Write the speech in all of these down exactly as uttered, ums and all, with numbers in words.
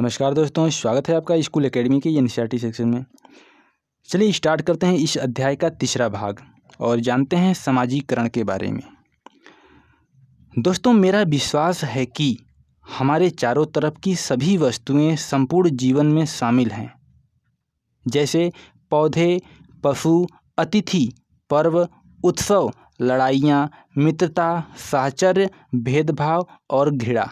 नमस्कार दोस्तों, स्वागत है आपका स्कूल एकेडमी के एनसीईआरटी सेक्शन में। चलिए स्टार्ट करते हैं इस अध्याय का तीसरा भाग और जानते हैं समाजीकरण के बारे में। दोस्तों, मेरा विश्वास है कि हमारे चारों तरफ की सभी वस्तुएं संपूर्ण जीवन में शामिल हैं, जैसे पौधे, पशु, अतिथि, पर्व, उत्सव, लड़ाइयाँ, मित्रता, साहचर्य, भेदभाव और घृणा।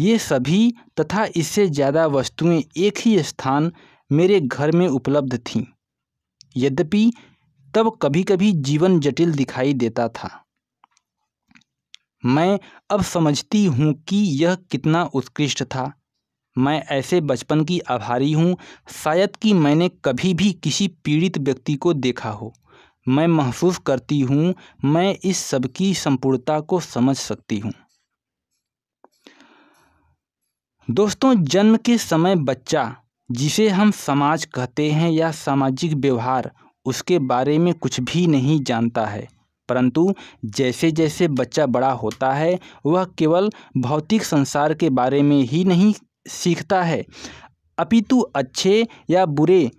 ये सभी तथा इससे ज़्यादा वस्तुएं एक ही स्थान मेरे घर में उपलब्ध थीं। यद्यपि तब कभी कभी जीवन जटिल दिखाई देता था, मैं अब समझती हूँ कि यह कितना उत्कृष्ट था। मैं ऐसे बचपन की आभारी हूँ, शायद कि मैंने कभी भी किसी पीड़ित व्यक्ति को देखा हो। मैं महसूस करती हूँ मैं इस सब की संपूर्णता को समझ सकती हूँ। दोस्तों, जन्म के समय बच्चा, जिसे हम समाज कहते हैं, या सामाजिक व्यवहार, उसके बारे में कुछ भी नहीं जानता है, परंतु जैसे जैसे बच्चा बड़ा होता है वह केवल भौतिक संसार के बारे में ही नहीं सीखता है, अपितु अच्छे या बुरे,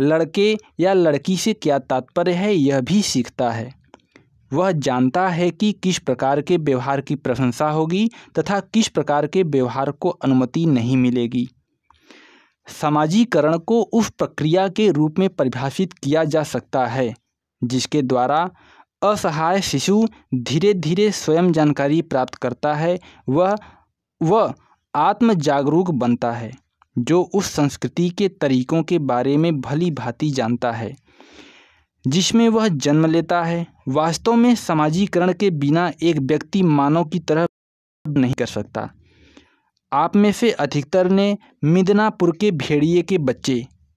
लड़के या लड़की से क्या तात्पर्य है यह भी सीखता है। वह जानता है कि किस प्रकार के व्यवहार की प्रशंसा होगी तथा किस प्रकार के व्यवहार को अनुमति नहीं मिलेगी। समाजीकरण को उस प्रक्रिया के रूप में परिभाषित किया जा सकता है जिसके द्वारा असहाय शिशु धीरे धीरे स्वयं जानकारी प्राप्त करता है। वह वह आत्म जागरूक बनता है जो उस संस्कृति के तरीकों के बारे में भली भांति जानता है जिसमें वह जन्म लेता है। वास्तव में समाजीकरण के बिना एक व्यक्ति मानव की तरह नहीं कर सकता। आप में से अधिकतर ने मिदनापुर के भेड़िए के बच्चे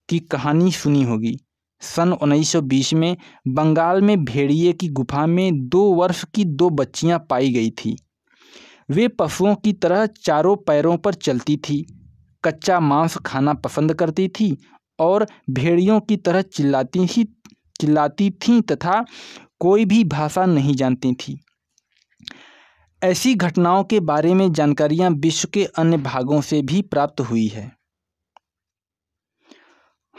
की कहानी सुनी होगी। सन उन्नीस सौ बीस में बंगाल में भेड़िए की गुफा में दो वर्ष की दो बच्चियां पाई गई थी। वे पशुओं की तरह चारों पैरों पर चलती थी, कच्चा मांस खाना पसंद करती थी और भेड़ियों की तरह चिल्लाती थी चिल्लाती थीं तथा कोई भी भाषा नहीं जानती थी। ऐसी घटनाओं के बारे में जानकारियां विश्व के अन्य भागों से भी प्राप्त हुई है।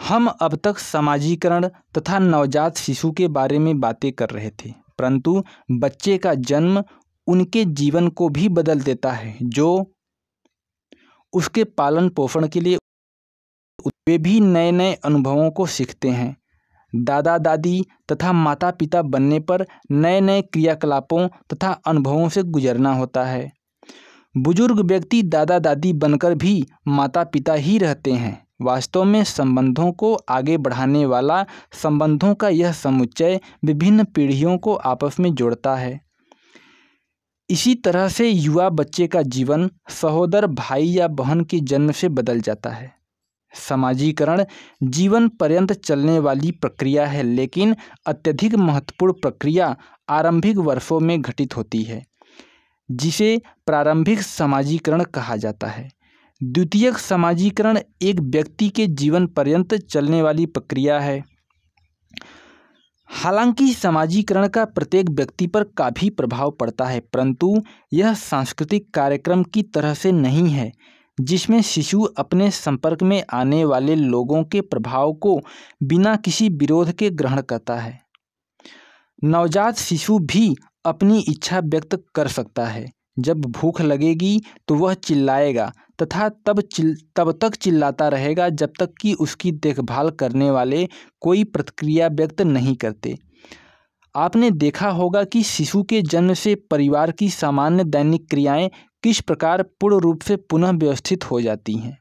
हम अब तक समाजीकरण तथा नवजात शिशु के बारे में बातें कर रहे थे, परंतु बच्चे का जन्म उनके जीवन को भी बदल देता है जो उसके पालन पोषण के लिए। वे भी नए नए अनुभवों को सीखते हैं। दादा दादी तथा माता पिता बनने पर नए नए क्रियाकलापों तथा अनुभवों से गुजरना होता है। बुजुर्ग व्यक्ति दादा दादी बनकर भी माता पिता ही रहते हैं। वास्तव में संबंधों को आगे बढ़ाने वाला संबंधों का यह समुच्चय विभिन्न पीढ़ियों को आपस में जोड़ता है। इसी तरह से युवा बच्चे का जीवन सहोदर भाई या बहन के जन्म से बदल जाता है। समाजीकरण जीवन पर्यंत चलने वाली प्रक्रिया है, लेकिन अत्यधिक महत्वपूर्ण प्रक्रिया आरंभिक वर्षों में घटित होती है जिसे प्रारंभिक समाजीकरण कहा जाता है। द्वितीयक समाजीकरण एक व्यक्ति के जीवन पर्यंत चलने वाली प्रक्रिया है। हालांकि समाजीकरण का प्रत्येक व्यक्ति पर काफ़ी प्रभाव पड़ता है, परंतु यह सांस्कृतिक कार्यक्रम की तरह से नहीं है जिसमें शिशु अपने संपर्क में आने वाले लोगों के प्रभाव को बिना किसी विरोध के ग्रहण करता है। नवजात शिशु भी अपनी इच्छा व्यक्त कर सकता है। जब भूख लगेगी तो वह चिल्लाएगा तथा तब चिल तब तक चिल्लाता रहेगा जब तक कि उसकी देखभाल करने वाले कोई प्रतिक्रिया व्यक्त नहीं करते। आपने देखा होगा कि शिशु के जन्म से परिवार की सामान्य दैनिक क्रियाएं किस प्रकार पूर्ण रूप से पुनः व्यवस्थित हो जाती हैं।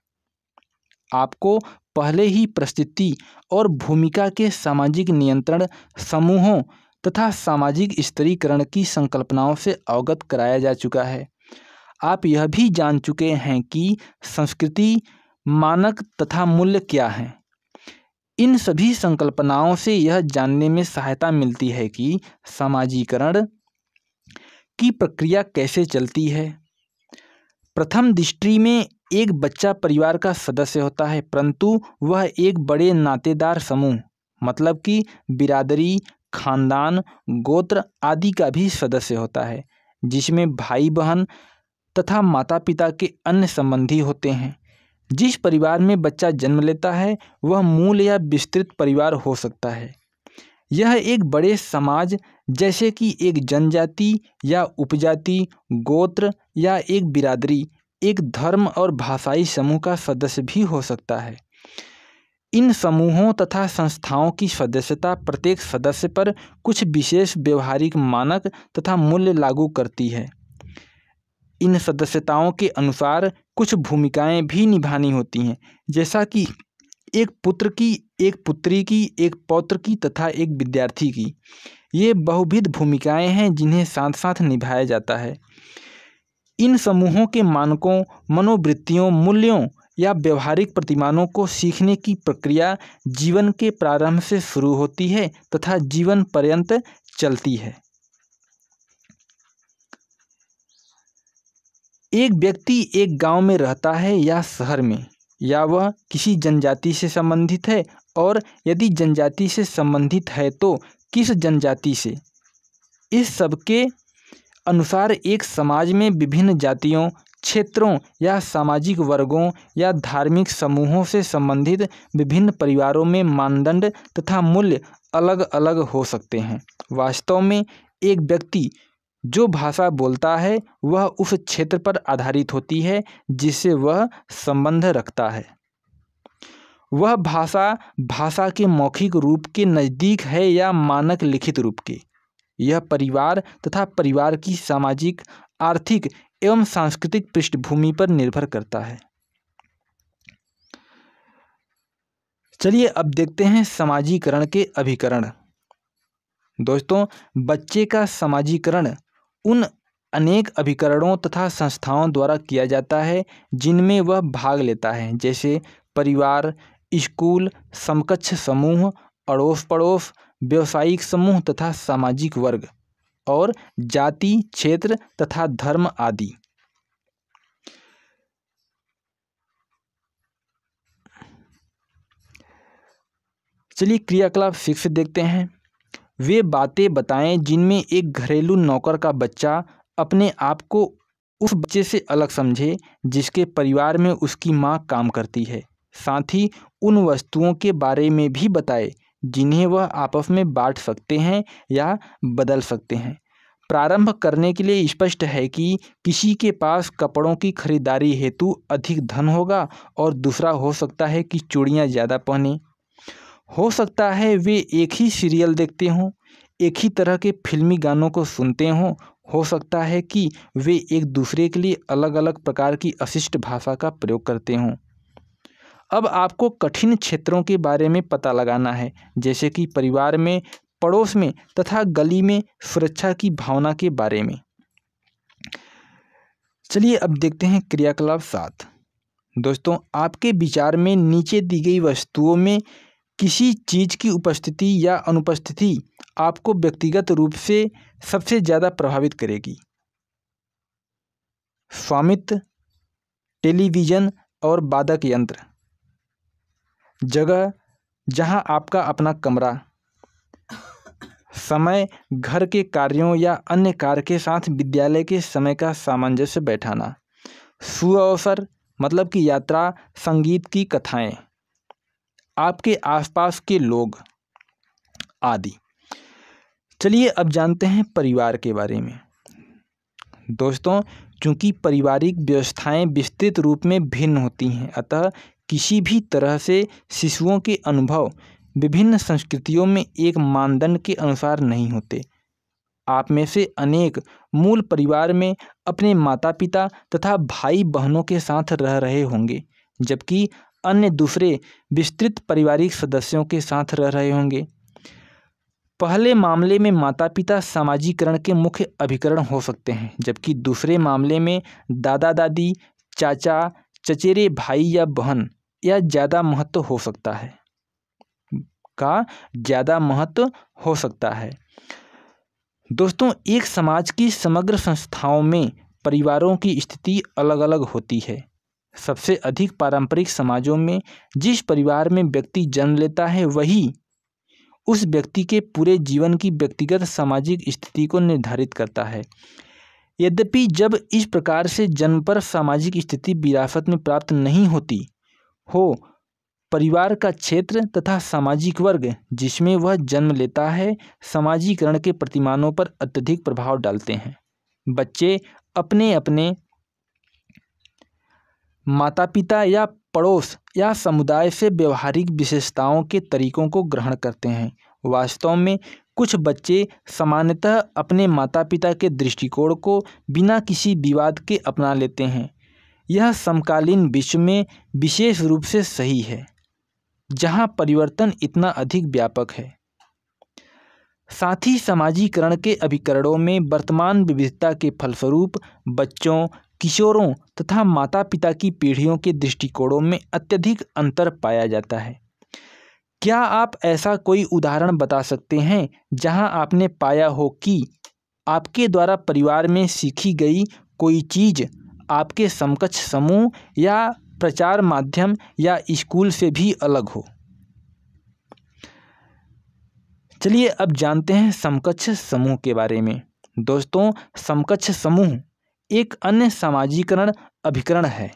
आपको पहले ही परिस्थिति और भूमिका के सामाजिक नियंत्रण, समूहों तथा सामाजिक स्तरीकरण की संकल्पनाओं से अवगत कराया जा चुका है। आप यह भी जान चुके हैं कि संस्कृति, मानक तथा मूल्य क्या हैं। इन सभी संकल्पनाओं से यह जानने में सहायता मिलती है कि समाजीकरण की प्रक्रिया कैसे चलती है। प्रथम दृष्टि में एक बच्चा परिवार का सदस्य होता है, परंतु वह एक बड़े नातेदार समूह, मतलब कि बिरादरी, खानदान, गोत्र आदि का भी सदस्य होता है जिसमें भाई बहन तथा माता पिता के अन्य संबंधी होते हैं। जिस परिवार में बच्चा जन्म लेता है वह मूल या विस्तृत परिवार हो सकता है। यह एक बड़े समाज जैसे कि एक जनजाति या उपजाति, गोत्र या एक बिरादरी, एक धर्म और भाषाई समूह का सदस्य भी हो सकता है। इन समूहों तथा संस्थाओं की सदस्यता प्रत्येक सदस्य पर कुछ विशेष व्यवहारिक मानक तथा मूल्य लागू करती है। इन सदस्यताओं के अनुसार कुछ भूमिकाएं भी निभानी होती हैं, जैसा कि एक पुत्र की, एक पुत्री की, एक पौत्र की तथा एक विद्यार्थी की। ये बहुविध भूमिकाएं हैं जिन्हें साथ साथ निभाया जाता है। इन समूहों के मानकों, मनोवृत्तियों, मूल्यों या व्यवहारिक प्रतिमानों को सीखने की प्रक्रिया जीवन के प्रारंभ से शुरू होती है तथा जीवन पर्यंत चलती है। एक व्यक्ति एक गांव में रहता है या शहर में, या वह किसी जनजाति से संबंधित है, और यदि जनजाति से संबंधित है तो किस जनजाति से। इस सबके अनुसार एक समाज में विभिन्न जातियों, क्षेत्रों या सामाजिक वर्गों या धार्मिक समूहों से संबंधित विभिन्न परिवारों में मानदंड तथा मूल्य अलग अलग हो सकते हैं। वास्तव में एक व्यक्ति जो भाषा बोलता है वह उस क्षेत्र पर आधारित होती है जिससे वह संबंध रखता है। वह भाषा भाषा के मौखिक रूप के नज़दीक है या मानक लिखित रूप के। यह परिवार तथा परिवार की सामाजिक, आर्थिक एवं सांस्कृतिक पृष्ठभूमि पर निर्भर करता है। चलिए अब देखते हैं समाजीकरण के अभिकरण। दोस्तों, बच्चे का समाजीकरण उन अनेक अभिकरणों तथा संस्थाओं द्वारा किया जाता है जिनमें वह भाग लेता है, जैसे परिवार, स्कूल, समकक्ष समूह, अड़ोस पड़ोस, व्यावसायिक समूह तथा सामाजिक वर्ग, और जाति, क्षेत्र तथा धर्म आदि। चलिए क्रियाकलाप सिक्स देखते हैं। वे बातें बताएं जिनमें एक घरेलू नौकर का बच्चा अपने आप को उस बच्चे से अलग समझे जिसके परिवार में उसकी मां काम करती है। साथ ही उन वस्तुओं के बारे में भी बताए जिन्हें वह आपस में बांट सकते हैं या बदल सकते हैं। प्रारंभ करने के लिए स्पष्ट है कि किसी के पास कपड़ों की खरीदारी हेतु अधिक धन होगा और दूसरा हो सकता है कि चूड़ियां ज़्यादा पहने। हो सकता है वे एक ही सीरियल देखते हों, एक ही तरह के फिल्मी गानों को सुनते हों। हो सकता है कि वे एक दूसरे के लिए अलग अलग प्रकार की अशिष्ट भाषा का प्रयोग करते हों। अब आपको कठिन क्षेत्रों के बारे में पता लगाना है, जैसे कि परिवार में, पड़ोस में तथा गली में सुरक्षा की भावना के बारे में। चलिए अब देखते हैं क्रियाकलाप सात। दोस्तों, आपके विचार में नीचे दी गई वस्तुओं में किसी चीज़ की उपस्थिति या अनुपस्थिति आपको व्यक्तिगत रूप से सबसे ज़्यादा प्रभावित करेगी। स्वामित्व, टेलीविज़न और वादक यंत्र, जगह जहां आपका अपना कमरा, समय, घर के कार्यों या अन्य कार्य के साथ विद्यालय के समय का सामंजस्य बैठाना, सुअवसर मतलब कि यात्रा, संगीत की कथाएं, आपके आसपास के लोग आदि। चलिए अब जानते हैं परिवार के बारे में। दोस्तों, चूँकि पारिवारिक व्यवस्थाएं विस्तृत रूप में भिन्न होती हैं, अतः किसी भी तरह से शिशुओं के अनुभव विभिन्न संस्कृतियों में एक मानदंड के अनुसार नहीं होते। आप में से अनेक मूल परिवार में अपने माता पिता तथा भाई बहनों के साथ रह रहे होंगे, जबकि अन्य दूसरे विस्तृत पारिवारिक सदस्यों के साथ रह रहे होंगे। पहले मामले में माता पिता समाजीकरण के मुख्य अभिकरण हो सकते हैं, जबकि दूसरे मामले में दादा दादी, चाचा, चचेरे भाई या बहन या ज़्यादा महत्व हो सकता है का ज़्यादा महत्व हो सकता है। दोस्तों, एक समाज की समग्र संस्थाओं में परिवारों की स्थिति अलग अलग होती है। सबसे अधिक पारंपरिक समाजों में जिस परिवार में व्यक्ति जन्म लेता है वही उस व्यक्ति के पूरे जीवन की व्यक्तिगत सामाजिक स्थिति को निर्धारित करता है। यद्यपि जब इस प्रकार से जन्म पर सामाजिक स्थिति विरासत में प्राप्त नहीं होती हो, परिवार का क्षेत्र तथा सामाजिक वर्ग जिसमें वह जन्म लेता है समाजीकरण के प्रतिमानों पर अत्यधिक प्रभाव डालते हैं। बच्चे अपने अपने माता पिता या पड़ोस या समुदाय से व्यवहारिक विशेषताओं के तरीकों को ग्रहण करते हैं। वास्तव में कुछ बच्चे सामान्यतः अपने माता पिता के दृष्टिकोण को बिना किसी विवाद के अपना लेते हैं। यह समकालीन विश्व में विशेष रूप से सही है जहां परिवर्तन इतना अधिक व्यापक है। साथ ही समाजीकरण के अभिकरणों में वर्तमान विविधता के फलस्वरूप बच्चों, किशोरों तथा माता पिता की पीढ़ियों के दृष्टिकोणों में अत्यधिक अंतर पाया जाता है। क्या आप ऐसा कोई उदाहरण बता सकते हैं जहां आपने पाया हो कि आपके द्वारा परिवार में सीखी गई कोई चीज़ आपके समकक्ष समूह या प्रचार माध्यम या स्कूल से भी अलग हो? चलिए अब जानते हैं समकक्ष समूह के बारे में। दोस्तों, समकक्ष समूह एक अन्य सामाजीकरण अभिकरण है।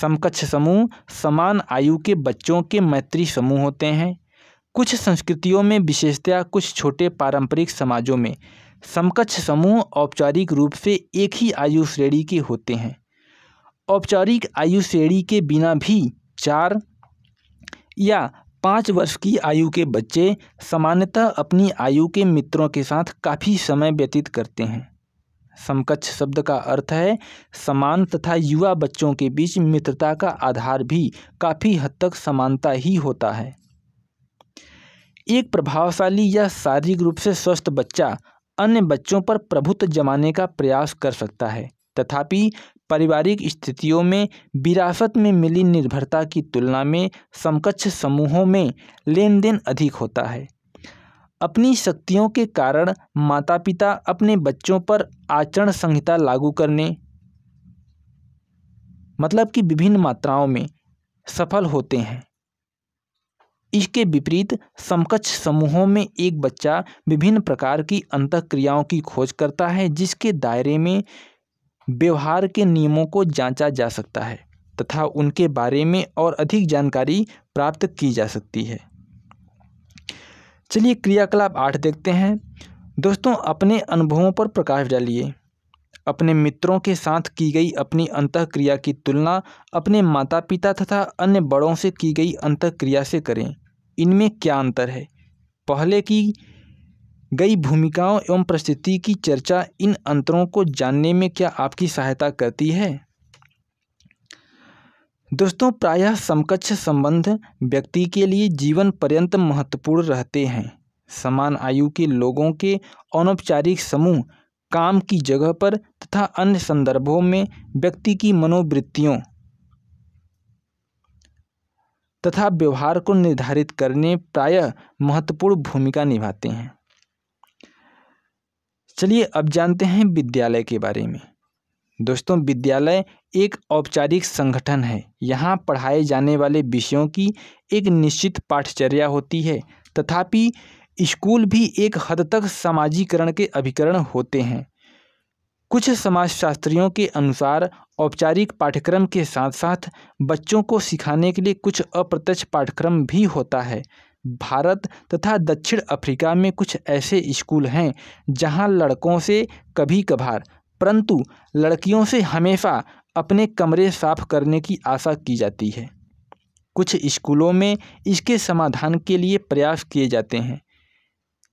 समकक्ष समूह समान आयु के बच्चों के मैत्री समूह होते हैं। कुछ संस्कृतियों में, विशेषतया कुछ छोटे पारंपरिक समाजों में, समकक्ष समूह औपचारिक रूप से एक ही आयु श्रेणी के होते हैं। औपचारिक आयु श्रेणी के बिना भी चार या पाँच वर्ष की आयु के बच्चे सामान्यतः अपनी आयु के मित्रों के साथ काफ़ी समय व्यतीत करते हैं। समकक्ष शब्द का अर्थ है समान तथा युवा बच्चों के बीच मित्रता का आधार भी काफ़ी हद तक समानता ही होता है। एक प्रभावशाली या शारीरिक रूप से स्वस्थ बच्चा अन्य बच्चों पर प्रभुत्व जमाने का प्रयास कर सकता है, तथापि पारिवारिक स्थितियों में विरासत में मिली निर्भरता की तुलना में समकक्ष समूहों में लेन देन अधिक होता है। अपनी शक्तियों के कारण माता पिता अपने बच्चों पर आचरण संहिता लागू करने, मतलब कि विभिन्न मात्राओं में सफल होते हैं। इसके विपरीत समकक्ष समूहों में एक बच्चा विभिन्न प्रकार की अंतःक्रियाओं की खोज करता है जिसके दायरे में व्यवहार के नियमों को जांचा जा सकता है तथा उनके बारे में और अधिक जानकारी प्राप्त की जा सकती है। चलिए क्रियाकलाप आठ देखते हैं। दोस्तों, अपने अनुभवों पर प्रकाश डालिए। अपने मित्रों के साथ की गई अपनी अंतःक्रिया की तुलना अपने माता पिता तथा अन्य बड़ों से की गई अंतःक्रिया से करें। इनमें क्या अंतर है? पहले की गई भूमिकाओं एवं परिस्थिति की चर्चा इन अंतरों को जानने में क्या आपकी सहायता करती है? दोस्तों, प्रायः समकक्ष संबंध व्यक्ति के लिए जीवन पर्यंत महत्वपूर्ण रहते हैं। समान आयु के लोगों के अनौपचारिक समूह काम की जगह पर तथा अन्य संदर्भों में व्यक्ति की मनोवृत्तियों तथा व्यवहार को निर्धारित करने प्रायः महत्वपूर्ण भूमिका निभाते हैं। चलिए अब जानते हैं विद्यालय के बारे में। दोस्तों, विद्यालय एक औपचारिक संगठन है। यहाँ पढ़ाए जाने वाले विषयों की एक निश्चित पाठचर्या होती है, तथापि स्कूल भी एक हद तक समाजीकरण के अभिकरण होते हैं। कुछ समाजशास्त्रियों के अनुसार औपचारिक पाठ्यक्रम के साथ साथ बच्चों को सिखाने के लिए कुछ अप्रत्यक्ष पाठ्यक्रम भी होता है। भारत तथा दक्षिण अफ्रीका में कुछ ऐसे स्कूल हैं जहां लड़कों से कभी कभार परंतु लड़कियों से हमेशा अपने कमरे साफ करने की आशा की जाती है। कुछ स्कूलों में इसके समाधान के लिए प्रयास किए जाते हैं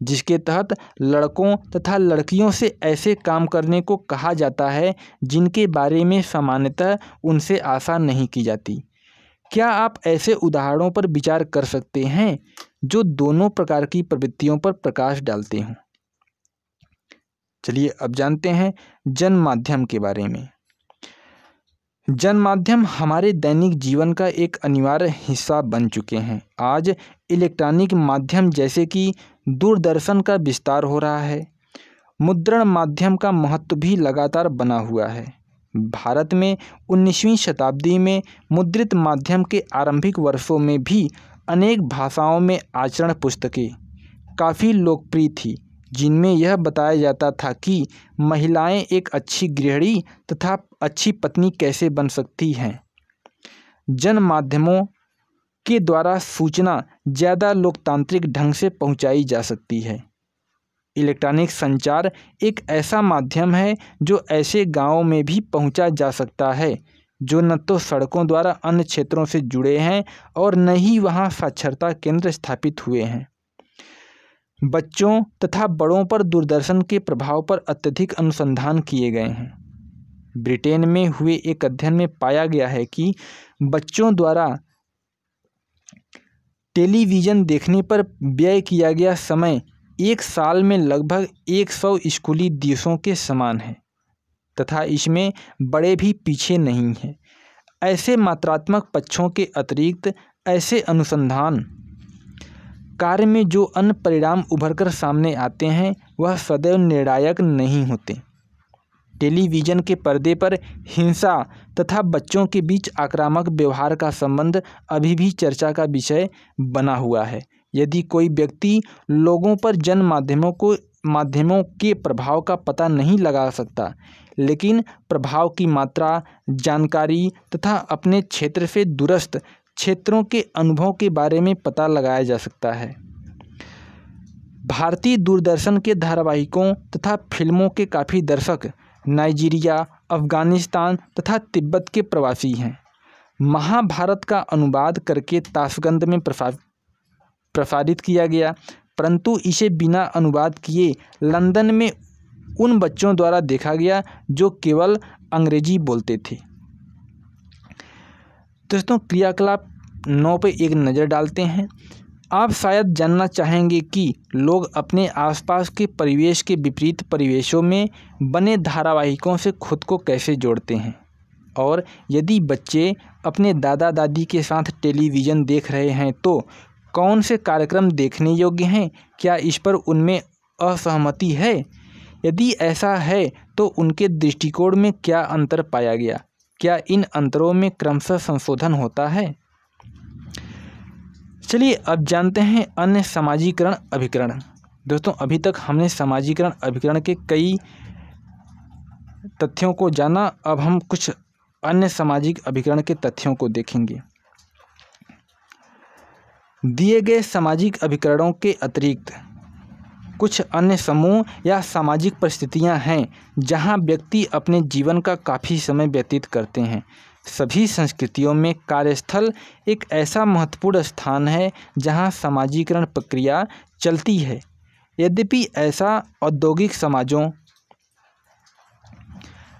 जिसके तहत लड़कों तथा लड़कियों से ऐसे काम करने को कहा जाता है जिनके बारे में सामान्यतः उनसे आशा नहीं की जाती। क्या आप ऐसे उदाहरणों पर विचार कर सकते हैं जो दोनों प्रकार की प्रवृत्तियों पर प्रकाश डालते हों? चलिए अब जानते हैं जन माध्यम के बारे में। जन माध्यम हमारे दैनिक जीवन का एक अनिवार्य हिस्सा बन चुके हैं। आज इलेक्ट्रॉनिक माध्यम जैसे कि दूरदर्शन का विस्तार हो रहा है। मुद्रण माध्यम का महत्व भी लगातार बना हुआ है। भारत में उन्नीसवीं शताब्दी में मुद्रित माध्यम के आरंभिक वर्षों में भी अनेक भाषाओं में आचरण पुस्तकें काफ़ी लोकप्रिय थीं जिनमें यह बताया जाता था कि महिलाएं एक अच्छी गृहिणी तथा अच्छी पत्नी कैसे बन सकती हैं। जन माध्यमों के द्वारा सूचना ज़्यादा लोकतांत्रिक ढंग से पहुंचाई जा सकती है। इलेक्ट्रॉनिक संचार एक ऐसा माध्यम है जो ऐसे गांवों में भी पहुंचा जा सकता है जो न तो सड़कों द्वारा अन्य क्षेत्रों से जुड़े हैं और न ही वहां साक्षरता केंद्र स्थापित हुए हैं। बच्चों तथा बड़ों पर दूरदर्शन के प्रभाव पर अत्यधिक अनुसंधान किए गए हैं। ब्रिटेन में हुए एक अध्ययन में पाया गया है कि बच्चों द्वारा टेलीविज़न देखने पर व्यय किया गया समय एक साल में लगभग एक सौ स्कूली दिवसों के समान है तथा इसमें बड़े भी पीछे नहीं हैं। ऐसे मात्रात्मक पक्षों के अतिरिक्त ऐसे अनुसंधान कार्य में जो अन्य परिणाम उभरकर सामने आते हैं वह सदैव निर्णायक नहीं होते। टेलीविज़न के पर्दे पर हिंसा तथा बच्चों के बीच आक्रामक व्यवहार का संबंध अभी भी चर्चा का विषय बना हुआ है। यदि कोई व्यक्ति लोगों पर जन माध्यमों को माध्यमों के प्रभाव का पता नहीं लगा सकता, लेकिन प्रभाव की मात्रा, जानकारी तथा अपने क्षेत्र से दूरस्थ क्षेत्रों के अनुभव के बारे में पता लगाया जा सकता है। भारतीय दूरदर्शन के धारावाहिकों तथा फिल्मों के काफ़ी दर्शक नाइजीरिया, अफगानिस्तान तथा तिब्बत के प्रवासी हैं। महाभारत का अनुवाद करके ताशकंद में प्रसार प्रसारित किया गया, परंतु इसे बिना अनुवाद किए लंदन में उन बच्चों द्वारा देखा गया जो केवल अंग्रेजी बोलते थे। दोस्तों, क्रियाकलाप नौ पे एक नज़र डालते हैं। आप शायद जानना चाहेंगे कि लोग अपने आसपास के परिवेश के विपरीत परिवेशों में बने धारावाहिकों से खुद को कैसे जोड़ते हैं, और यदि बच्चे अपने दादा दादी के साथ टेलीविज़न देख रहे हैं तो कौन से कार्यक्रम देखने योग्य हैं, क्या इस पर उनमें असहमति है, यदि ऐसा है तो उनके दृष्टिकोण में क्या अंतर पाया गया, क्या इन अंतरों में क्रमशः संशोधन होता है। चलिए अब जानते हैं अन्य सामाजीकरण अभिकरण। दोस्तों, अभी तक हमने सामाजीकरण अभिकरण के कई तथ्यों को जाना, अब हम कुछ अन्य सामाजिक अभिकरण के तथ्यों को देखेंगे। दिए गए सामाजिक अभिकरणों के अतिरिक्त कुछ अन्य समूह या सामाजिक परिस्थितियां हैं जहां व्यक्ति अपने जीवन का काफ़ी समय व्यतीत करते हैं। सभी संस्कृतियों में कार्यस्थल एक ऐसा महत्वपूर्ण स्थान है जहां सामाजीकरण प्रक्रिया चलती है। यद्यपि ऐसा औद्योगिक समाजों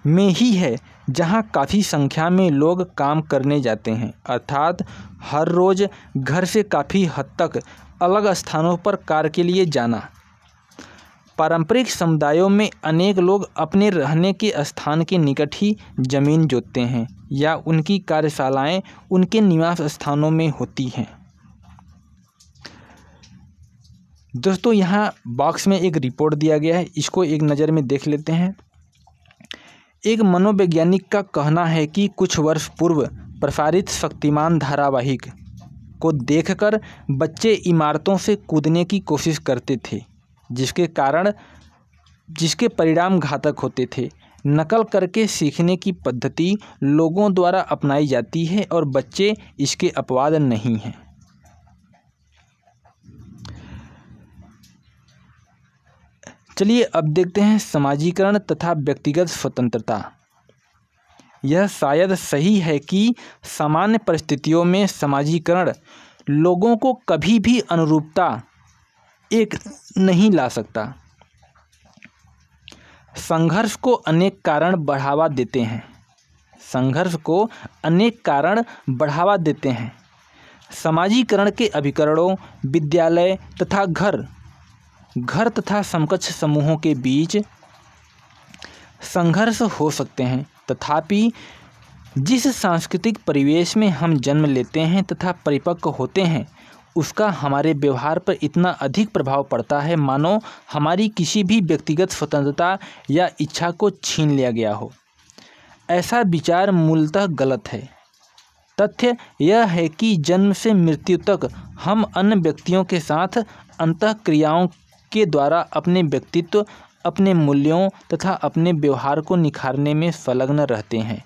में ही है जहां काफ़ी संख्या में लोग काम करने जाते हैं, अर्थात हर रोज़ घर से काफ़ी हद तक अलग स्थानों पर कार्य के लिए जाना। पारंपरिक समुदायों में अनेक लोग अपने रहने के स्थान के निकट ही जमीन जोतते हैं या उनकी कार्यशालाएं उनके निवास स्थानों में होती हैं। दोस्तों, यहाँ बॉक्स में एक रिपोर्ट दिया गया है, इसको एक नज़र में देख लेते हैं। एक मनोवैज्ञानिक का कहना है कि कुछ वर्ष पूर्व प्रसारित शक्तिमान धारावाहिक को देखकर बच्चे इमारतों से कूदने की कोशिश करते थे, जिसके कारण जिसके परिणाम घातक होते थे। नकल करके सीखने की पद्धति लोगों द्वारा अपनाई जाती है और बच्चे इसके अपवाद नहीं हैं। चलिए अब देखते हैं सामाजीकरण तथा व्यक्तिगत स्वतंत्रता। यह शायद सही है कि सामान्य परिस्थितियों में सामाजीकरण लोगों को कभी भी अनुरूपता एक नहीं ला सकता। संघर्ष को अनेक कारण बढ़ावा देते हैं संघर्ष को अनेक कारण बढ़ावा देते हैं। सामाजीकरण के अभिकरणों विद्यालय तथा घर घर तथा समकक्ष समूहों के बीच संघर्ष हो सकते हैं, तथापि जिस सांस्कृतिक परिवेश में हम जन्म लेते हैं तथा परिपक्व होते हैं उसका हमारे व्यवहार पर इतना अधिक प्रभाव पड़ता है मानो हमारी किसी भी व्यक्तिगत स्वतंत्रता या इच्छा को छीन लिया गया हो। ऐसा विचार मूलतः गलत है। तथ्य यह है कि जन्म से मृत्यु तक हम अन्य व्यक्तियों के साथ अंतः क्रियाओं के द्वारा अपने व्यक्तित्व, अपने मूल्यों तथा अपने व्यवहार को निखारने में संलग्न रहते हैं।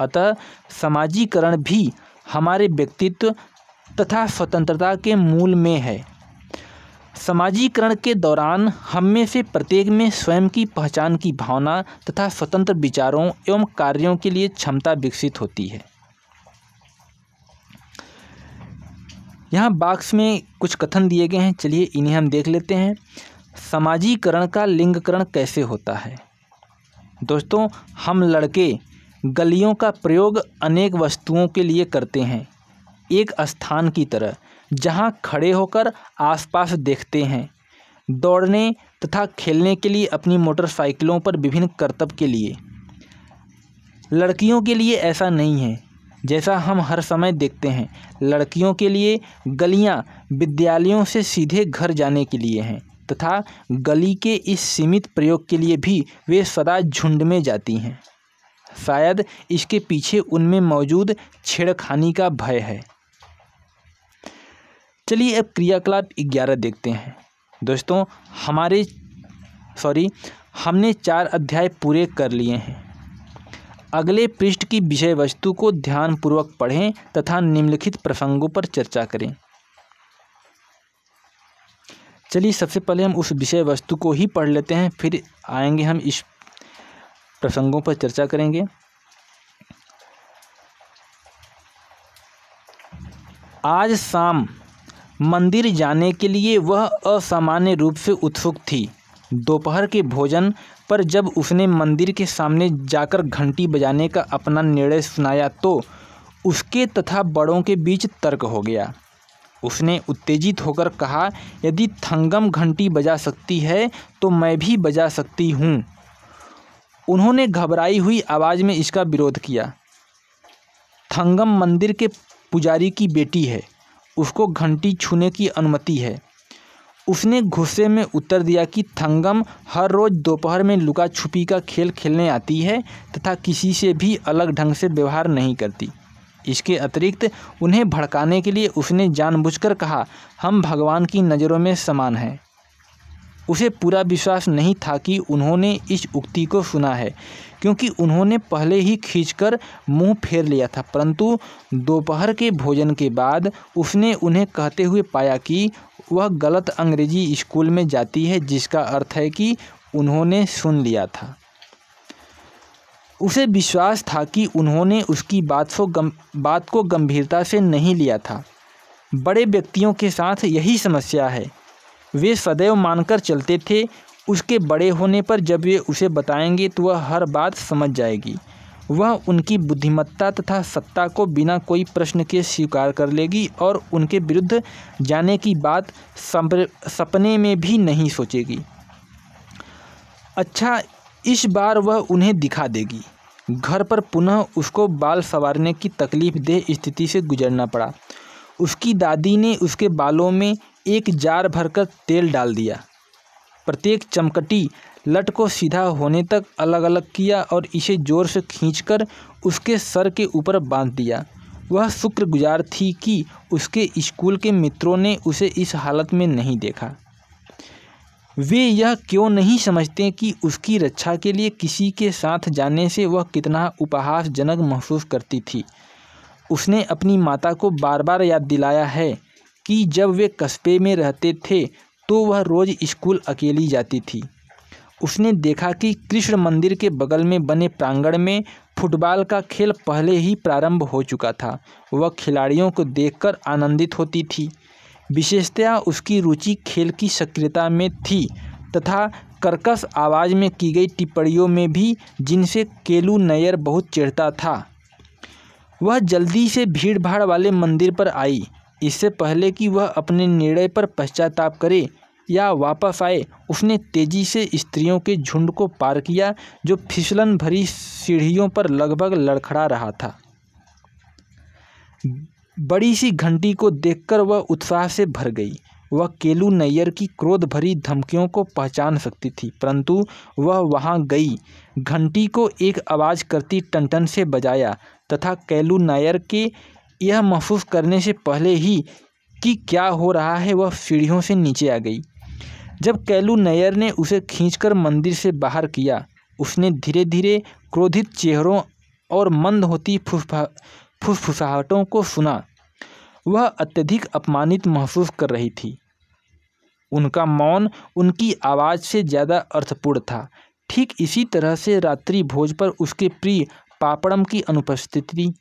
अतः सामाजीकरण भी हमारे व्यक्तित्व तथा स्वतंत्रता के मूल में है। समाजीकरण के दौरान हम में से प्रत्येक में स्वयं की पहचान की भावना तथा स्वतंत्र विचारों एवं कार्यों के लिए क्षमता विकसित होती है। यहाँ बॉक्स में कुछ कथन दिए गए हैं, चलिए इन्हें हम देख लेते हैं। समाजीकरण का लिंगकरण कैसे होता है? दोस्तों, हम लड़के गलियों का प्रयोग अनेक वस्तुओं के लिए करते हैं, एक स्थान की तरह जहां खड़े होकर आसपास देखते हैं, दौड़ने तथा खेलने के लिए, अपनी मोटरसाइकिलों पर विभिन्न कर्तव्य के लिए। लड़कियों के लिए ऐसा नहीं है, जैसा हम हर समय देखते हैं। लड़कियों के लिए गलियां विद्यालयों से सीधे घर जाने के लिए हैं तथा गली के इस सीमित प्रयोग के लिए भी वे सदा झुंड में जाती हैं। शायद इसके पीछे उनमें मौजूद छेड़खानी का भय है। चलिए अब क्रियाकलाप ग्यारह देखते हैं। दोस्तों, हमारे सॉरी हमने चार अध्याय पूरे कर लिए हैं। अगले पृष्ठ की विषय वस्तु को ध्यानपूर्वक पढ़ें तथा निम्नलिखित प्रसंगों पर चर्चा करें। चलिए सबसे पहले हम उस विषय वस्तु को ही पढ़ लेते हैं, फिर आएंगे हम इस प्रसंगों पर चर्चा करेंगे। आज शाम मंदिर जाने के लिए वह असामान्य रूप से उत्सुक थी। दोपहर के भोजन पर जब उसने मंदिर के सामने जाकर घंटी बजाने का अपना निर्णय सुनाया तो उसके तथा बड़ों के बीच तर्क हो गया। उसने उत्तेजित होकर कहा, यदि थंगम घंटी बजा सकती है तो मैं भी बजा सकती हूँ। उन्होंने घबराई हुई आवाज़ में इसका विरोध किया। थंगम मंदिर के पुजारी की बेटी है, उसको घंटी छूने की अनुमति है। उसने गुस्से में उत्तर दिया कि थंगम हर रोज़ दोपहर में लुका छुपी का खेल खेलने आती है तथा किसी से भी अलग ढंग से व्यवहार नहीं करती। इसके अतिरिक्त उन्हें भड़काने के लिए उसने जानबूझकर कहा, हम भगवान की नज़रों में समान हैं। उसे पूरा विश्वास नहीं था कि उन्होंने इस उक्ति को सुना है, क्योंकि उन्होंने पहले ही खींचकर मुंह फेर लिया था, परंतु दोपहर के भोजन के बाद उसने उन्हें कहते हुए पाया कि वह गलत अंग्रेजी स्कूल में जाती है, जिसका अर्थ है कि उन्होंने सुन लिया था। उसे विश्वास था कि उन्होंने उसकी बात को गम, बात को गंभीरता से नहीं लिया था। बड़े व्यक्तियों के साथ यही समस्या है, वे सदैव मानकर चलते थे उसके बड़े होने पर जब वे उसे बताएंगे तो वह हर बात समझ जाएगी। वह उनकी बुद्धिमत्ता तथा सत्ता को बिना कोई प्रश्न के स्वीकार कर लेगी और उनके विरुद्ध जाने की बात सपने में भी नहीं सोचेगी। अच्छा, इस बार वह उन्हें दिखा देगी। घर पर पुनः उसको बाल संवारने की तकलीफदेह स्थिति से गुजरना पड़ा। उसकी दादी ने उसके बालों में एक जार भरकर तेल डाल दिया। प्रत्येक चमकटी लट को सीधा होने तक अलग अलग किया और इसे जोर से खींचकर उसके सर के ऊपर बांध दिया। वह शुक्रगुजार थी कि उसके स्कूल के मित्रों ने उसे इस हालत में नहीं देखा। वे यह क्यों नहीं समझते कि उसकी रक्षा के लिए किसी के साथ जाने से वह कितना उपहासजनक महसूस करती थी। उसने अपनी माता को बार बार याद दिलाया है कि जब वे कस्बे में रहते थे तो वह रोज़ स्कूल अकेली जाती थी। उसने देखा कि कृष्ण मंदिर के बगल में बने प्रांगण में फुटबॉल का खेल पहले ही प्रारंभ हो चुका था। वह खिलाड़ियों को देखकर आनंदित होती थी। विशेषतया उसकी रुचि खेल की सक्रियता में थी तथा कर्कश आवाज़ में की गई टिप्पणियों में भी, जिनसे केलू नायर बहुत चिढ़ता था। वह जल्दी से भीड़ भाड़ वाले मंदिर पर आई। इससे पहले कि वह अपने निर्णय पर पश्चाताप करे या वापस आए, उसने तेज़ी से स्त्रियों के झुंड को पार किया जो फिसलन भरी सीढ़ियों पर लगभग लड़खड़ा रहा था। बड़ी सी घंटी को देखकर वह उत्साह से भर गई। वह केलू नायर की क्रोध भरी धमकियों को पहचान सकती थी, परंतु वह वहां गई, घंटी को एक आवाज़ करती टनटन से बजाया तथा केलू नायर के यह महसूस करने से पहले ही कि क्या हो रहा है, वह सीढ़ियों से नीचे आ गई। जब केलू नायर ने उसे खींचकर मंदिर से बाहर किया, उसने धीरे धीरे क्रोधित चेहरों और मंद होती फुसफा फुसफुसाहटों को सुना। वह अत्यधिक अपमानित महसूस कर रही थी। उनका मौन उनकी आवाज़ से ज़्यादा अर्थपूर्ण था। ठीक इसी तरह से रात्रि भोज पर उसके प्रिय पापड़म की अनुपस्थिति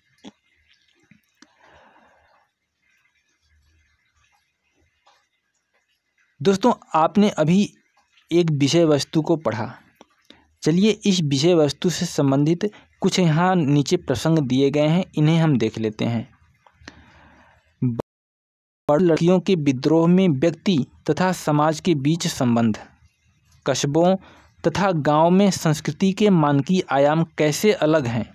दोस्तों, आपने अभी एक विषय वस्तु को पढ़ा। चलिए इस विषय वस्तु से संबंधित कुछ यहाँ नीचे प्रसंग दिए गए हैं, इन्हें हम देख लेते हैं। बड़ी लड़कियों के विद्रोह में व्यक्ति तथा समाज के बीच संबंध, कस्बों तथा गांव में संस्कृति के मानकीय आयाम कैसे अलग हैं।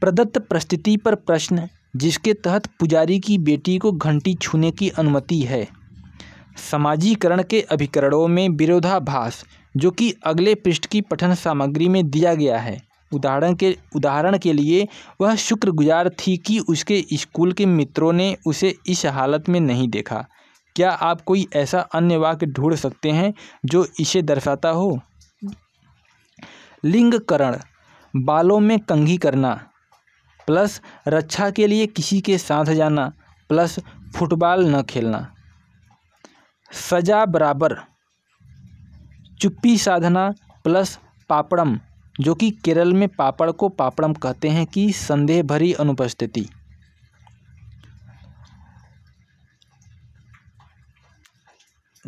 प्रदत्त परिस्थिति पर प्रश्न, जिसके तहत पुजारी की बेटी को घंटी छूने की अनुमति है। समाजीकरण के अभिकरणों में विरोधाभास, जो कि अगले पृष्ठ की पठन सामग्री में दिया गया है। उदाहरण के उदाहरण के लिए, वह शुक्रगुजार थी कि उसके स्कूल के मित्रों ने उसे इस हालत में नहीं देखा। क्या आप कोई ऐसा अन्य वाक्य ढूंढ सकते हैं जो इसे दर्शाता हो? लिंगकरण, बालों में कंघी करना प्लस रक्षा के लिए किसी के साथ जाना प्लस फुटबॉल न खेलना। सजा बराबर, चुप्पी साधना प्लस पापड़म, जो कि केरल में पापड़ को पापड़म कहते हैं, कि संदेह भरी अनुपस्थिति।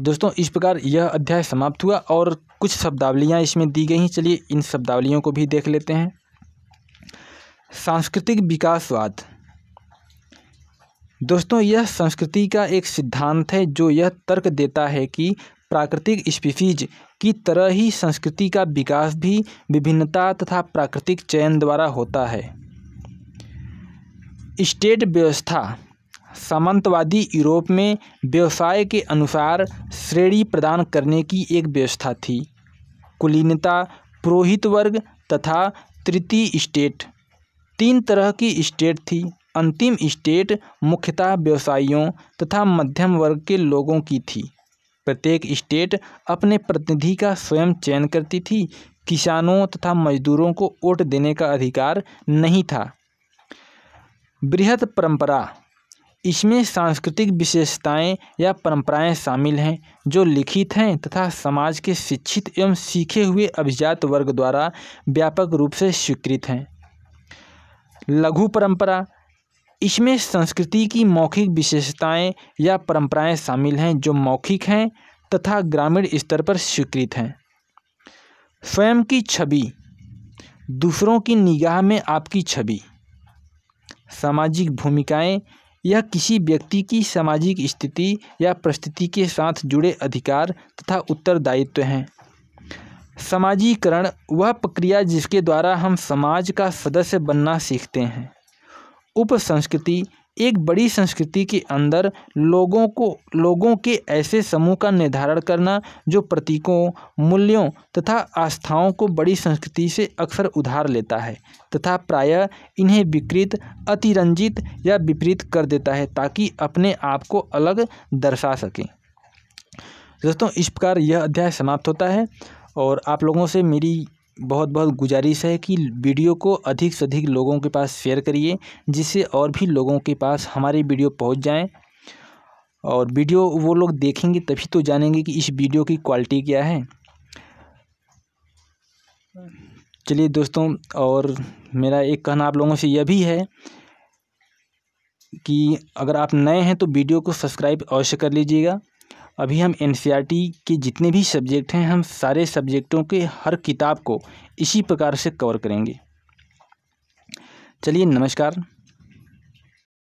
दोस्तों इस प्रकार यह अध्याय समाप्त हुआ और कुछ शब्दावलियाँ इसमें दी गई हैं। चलिए इन शब्दावलियों को भी देख लेते हैं। सांस्कृतिक विकासवाद, दोस्तों यह संस्कृति का एक सिद्धांत है जो यह तर्क देता है कि प्राकृतिक स्पीशीज की तरह ही संस्कृति का विकास भी विभिन्नता तथा प्राकृतिक चयन द्वारा होता है। स्टेट व्यवस्था, सामंतवादी यूरोप में व्यवसाय के अनुसार श्रेणी प्रदान करने की एक व्यवस्था थी। कुलीनता, पुरोहित वर्ग तथा तृतीय स्टेट, तीन तरह की स्टेट थी। अंतिम स्टेट मुख्यतः व्यवसायियों तथा मध्यम वर्ग के लोगों की थी। प्रत्येक स्टेट अपने प्रतिनिधि का स्वयं चयन करती थी। किसानों तथा मजदूरों को वोट देने का अधिकार नहीं था। बृहत परंपरा, इसमें सांस्कृतिक विशेषताएं या परंपराएं शामिल हैं जो लिखित हैं तथा समाज के शिक्षित एवं सीखे हुए अभिजात वर्ग द्वारा व्यापक रूप से स्वीकृत हैं। लघु परंपरा, इसमें संस्कृति की मौखिक विशेषताएं या परंपराएं शामिल हैं जो मौखिक हैं तथा ग्रामीण स्तर पर स्वीकृत हैं। स्वयं की छवि, दूसरों की निगाह में आपकी छवि। सामाजिक भूमिकाएं, यह किसी व्यक्ति की सामाजिक स्थिति या परिस्थिति के साथ जुड़े अधिकार तथा उत्तरदायित्व हैं। समाजीकरण, वह प्रक्रिया जिसके द्वारा हम समाज का सदस्य बनना सीखते हैं। उपसंस्कृति, एक बड़ी संस्कृति के अंदर लोगों को लोगों के ऐसे समूह का निर्धारण करना जो प्रतीकों, मूल्यों तथा आस्थाओं को बड़ी संस्कृति से अक्सर उधार लेता है तथा प्रायः इन्हें विकृत, अतिरंजित या विपरीत कर देता है ताकि अपने आप को अलग दर्शा सके। दोस्तों इस प्रकार यह अध्याय समाप्त होता है और आप लोगों से मेरी बहुत बहुत गुजारिश है कि वीडियो को अधिक से अधिक लोगों के पास शेयर करिए, जिससे और भी लोगों के पास हमारी वीडियो पहुंच जाए। और वीडियो वो लोग देखेंगे तभी तो जानेंगे कि इस वीडियो की क्वालिटी क्या है। चलिए दोस्तों, और मेरा एक कहना आप लोगों से यह भी है कि अगर आप नए हैं तो वीडियो को सब्सक्राइब अवश्य कर लीजिएगा। अभी हम N C E R T के जितने भी सब्जेक्ट हैं, हम सारे सब्जेक्टों के हर किताब को इसी प्रकार से कवर करेंगे। चलिए नमस्कार।